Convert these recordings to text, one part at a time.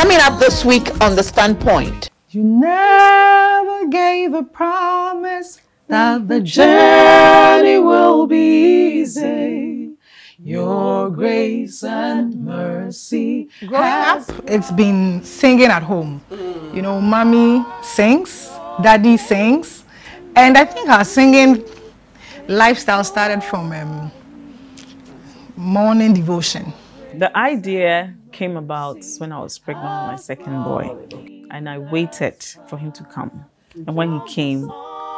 Coming up this week on The Standpoint. You never gave a promise that the journey will be easy. Your grace and mercy. Growing up, it's been singing at home. You know, mommy sings, daddy sings. And I think her singing lifestyle started from morning devotion. The idea came about when I was pregnant with my second boy, and I waited for him to come. And when he came, you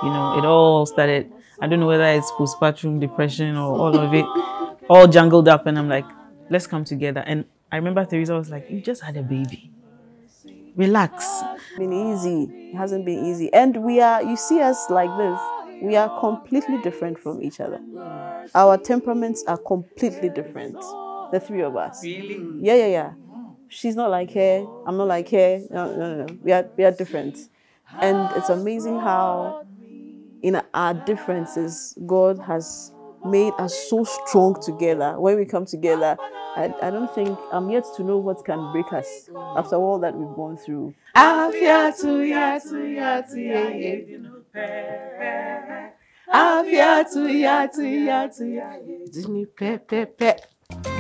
know, it all started. I don't know whether it's postpartum depression or all of it, all jungled up. And I'm like, let's come together. And I remember Theresa was like, you just had a baby. Relax. It's been easy. It hasn't been easy. And we are, you see us like this. We are completely different from each other. Our temperaments are completely different. The three of us. Really? Yeah. She's not like her. I'm not like her. No. We are different. And it's amazing how in our differences, God has made us so strong together. When we come together, I don't think, I'm yet to know what can break us after all that we've gone through.